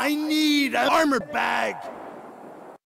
I need an armor bag.